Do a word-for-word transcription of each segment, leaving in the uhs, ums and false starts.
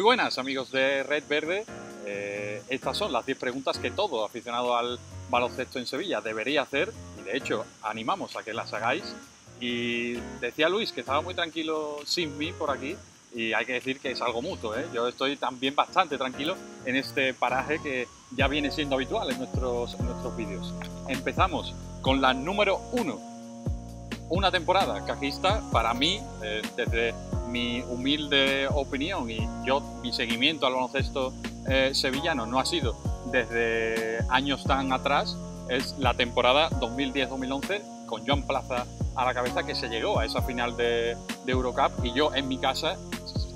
Muy buenas amigos de Red Verde, eh, estas son las diez preguntas que todo aficionado al baloncesto en Sevilla debería hacer y de hecho animamos a que las hagáis. Y decía Luis que estaba muy tranquilo sin mí por aquí y hay que decir que es algo mutuo, ¿eh? Yo estoy también bastante tranquilo en este paraje que ya viene siendo habitual en nuestros, en nuestros vídeos. Empezamos con la número uno. Una temporada cajista para mí, eh, desde mi humilde opinión y yo mi seguimiento al baloncesto eh, sevillano no ha sido desde años tan atrás, es la temporada dos mil diez dos mil once con Joan Plaza a la cabeza que se llegó a esa final de, de Eurocup y yo en mi casa,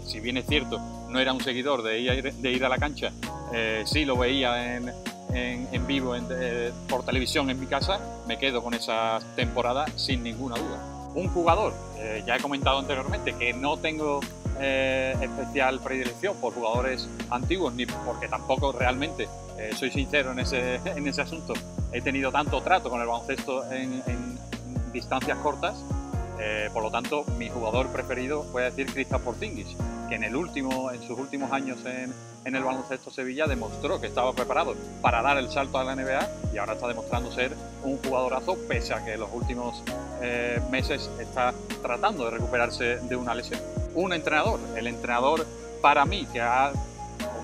si bien es cierto, no era un seguidor de ir, de ir a la cancha, eh, sí lo veía en... En, en vivo, en, eh, por televisión en mi casa, me quedo con esa temporada sin ninguna duda. Un jugador, eh, ya he comentado anteriormente que no tengo eh, especial predilección por jugadores antiguos, ni porque tampoco realmente, eh, soy sincero en ese, en ese asunto, he tenido tanto trato con el baloncesto en, en distancias cortas, eh, por lo tanto mi jugador preferido voy a decir Kristaps Porzingis, que en, el último, en sus últimos años en en el baloncesto Sevilla demostró que estaba preparado para dar el salto a la N B A y ahora está demostrando ser un jugadorazo pese a que en los últimos eh, meses está tratando de recuperarse de una lesión. Un entrenador, el entrenador para mí que, ha,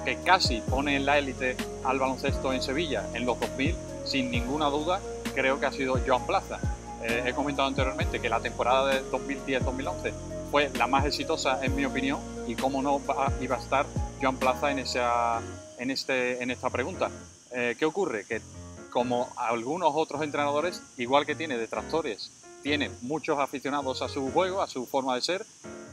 que casi pone en la élite al baloncesto en Sevilla en los dos mil, sin ninguna duda creo que ha sido Joan Plaza. Eh, he comentado anteriormente que la temporada de dos mil diez dos mil once fue la más exitosa en mi opinión y cómo no va, iba a estar Joan Plaza en, esa, en, este, en esta pregunta. Eh, ¿Qué ocurre? Que como algunos otros entrenadores, igual que tiene detractores, tiene muchos aficionados a su juego, a su forma de ser,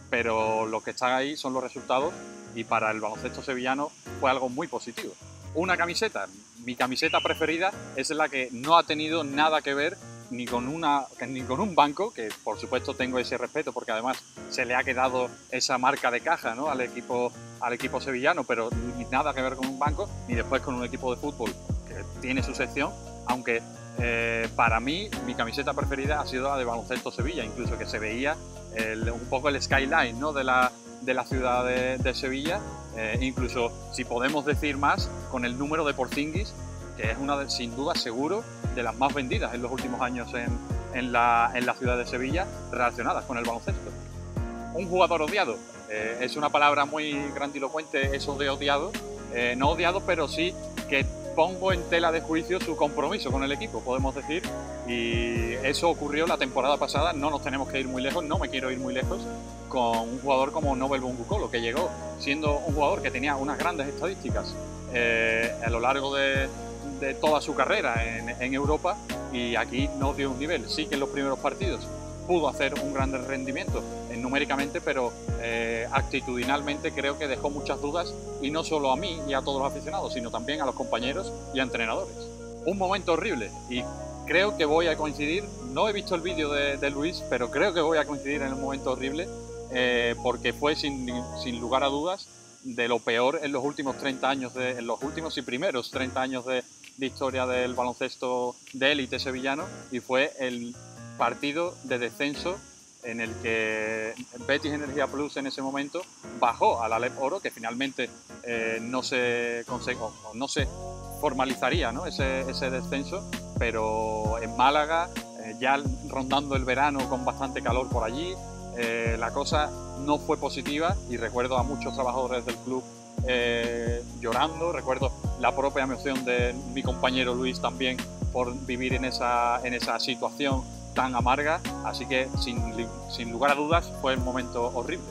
pero lo que están ahí son los resultados y para el baloncesto sevillano fue algo muy positivo. Una camiseta, mi camiseta preferida es la que no ha tenido nada que ver ni con, una, ni con un banco, que por supuesto tengo ese respeto porque además se le ha quedado esa marca de caja, ¿no?, al equipo, al equipo sevillano, pero ni nada que ver con un banco, ni después con un equipo de fútbol que tiene su sección, aunque eh, para mí mi camiseta preferida ha sido la de baloncesto Sevilla, incluso que se veía el, un poco el skyline, ¿no?, de, la, de la ciudad de, de Sevilla, eh, incluso si podemos decir más con el número de Porzingis, que es una de, sin duda seguro de las más vendidas en los últimos años en, en, la, en la ciudad de Sevilla relacionadas con el baloncesto. Un jugador odiado, eh, es una palabra muy grandilocuente eso de odiado, eh, no odiado pero sí que pongo en tela de juicio su compromiso con el equipo, podemos decir, y eso ocurrió la temporada pasada, no nos tenemos que ir muy lejos, no me quiero ir muy lejos, con un jugador como Nobel Boungou Colo, que llegó siendo un jugador que tenía unas grandes estadísticas eh, a lo largo de de toda su carrera en, en Europa y aquí no dio un nivel, sí que en los primeros partidos pudo hacer un gran rendimiento eh, numéricamente pero eh, actitudinalmente creo que dejó muchas dudas y no solo a mí y a todos los aficionados sino también a los compañeros y a entrenadores. Un momento horrible y creo que voy a coincidir, no he visto el vídeo de, de Luis pero creo que voy a coincidir en el momento horrible eh, porque fue sin, sin lugar a dudas de lo peor en los últimos treinta años, de, en los últimos y primeros treinta años de de historia del baloncesto de élite sevillano y fue el partido de descenso en el que Betis Energía Plus en ese momento bajó a la L E B Oro, que finalmente eh, no se consiguió, no se formalizaría, ¿no?, ese, ese descenso, pero en Málaga, eh, ya rondando el verano con bastante calor por allí, eh, la cosa no fue positiva y recuerdo a muchos trabajadores del club Eh, llorando, recuerdo la propia emoción de mi compañero Luis también por vivir en esa, en esa situación tan amarga, así que sin, sin lugar a dudas fue un momento horrible.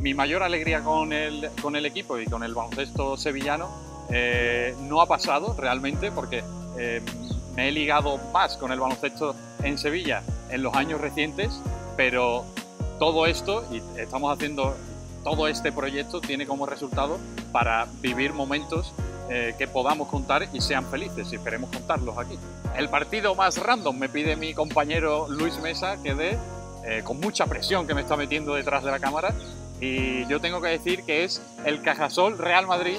Mi mayor alegría con el, con el equipo y con el baloncesto sevillano eh, no ha pasado realmente porque eh, me he ligado más con el baloncesto en Sevilla en los años recientes, pero todo esto, y estamos haciendo todo este proyecto tiene como resultado para vivir momentos eh, que podamos contar y sean felices y esperemos contarlos aquí. El partido más random me pide mi compañero Luis Mesa que dé, eh, con mucha presión que me está metiendo detrás de la cámara, y yo tengo que decir que es el Cajasol Real Madrid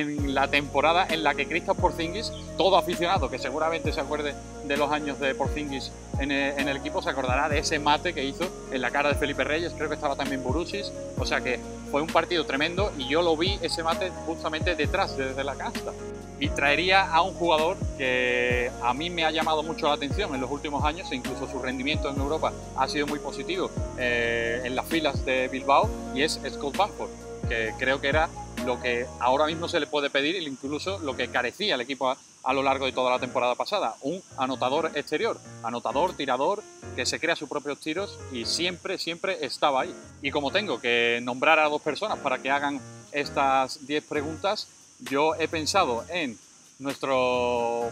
en la temporada en la que Kristaps Porzingis, todo aficionado que seguramente se acuerde de los años de Porzingis en el, en el equipo, se acordará de ese mate que hizo en la cara de Felipe Reyes, creo que estaba también Borussis, o sea que fue un partido tremendo y yo lo vi ese mate justamente detrás, desde la canasta. Y traería a un jugador que a mí me ha llamado mucho la atención en los últimos años, e incluso su rendimiento en Europa ha sido muy positivo eh, en las filas de Bilbao, y es Scott Vanford, que creo que era lo que ahora mismo se le puede pedir, incluso lo que carecía el equipo a, a lo largo de toda la temporada pasada, un anotador exterior, anotador, tirador, que se crea sus propios tiros y siempre, siempre estaba ahí. Y como tengo que nombrar a dos personas para que hagan estas diez preguntas, yo he pensado en nuestro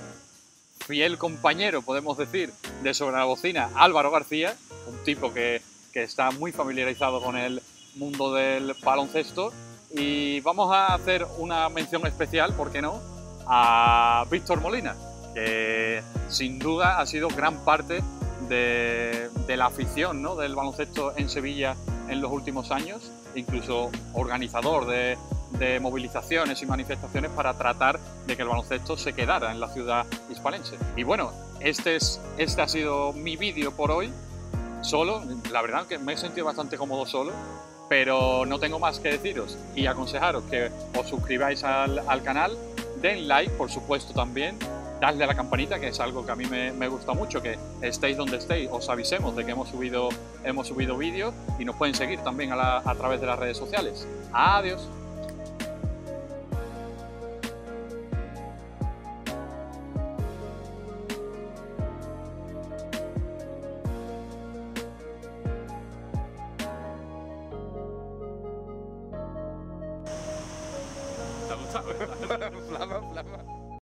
fiel compañero, podemos decir, de Sobre la Bocina, Álvaro García, un tipo que, que está muy familiarizado con el mundo del baloncesto, y vamos a hacer una mención especial, ¿por qué no?, a Víctor Molina, que sin duda ha sido gran parte de, de la afición, ¿no?, del baloncesto en Sevilla en los últimos años, incluso organizador de, de movilizaciones y manifestaciones para tratar de que el baloncesto se quedara en la ciudad hispalense. Y bueno, este, es, este ha sido mi vídeo por hoy, solo, la verdad que me he sentido bastante cómodo solo, pero no tengo más que deciros y aconsejaros que os suscribáis al, al canal, den like, por supuesto también, dadle a la campanita, que es algo que a mí me, me gusta mucho, que estéis donde estéis, os avisemos de que hemos subido hemos subido vídeos, y nos pueden seguir también a, la, a través de las redes sociales. Adiós. Flama, flama.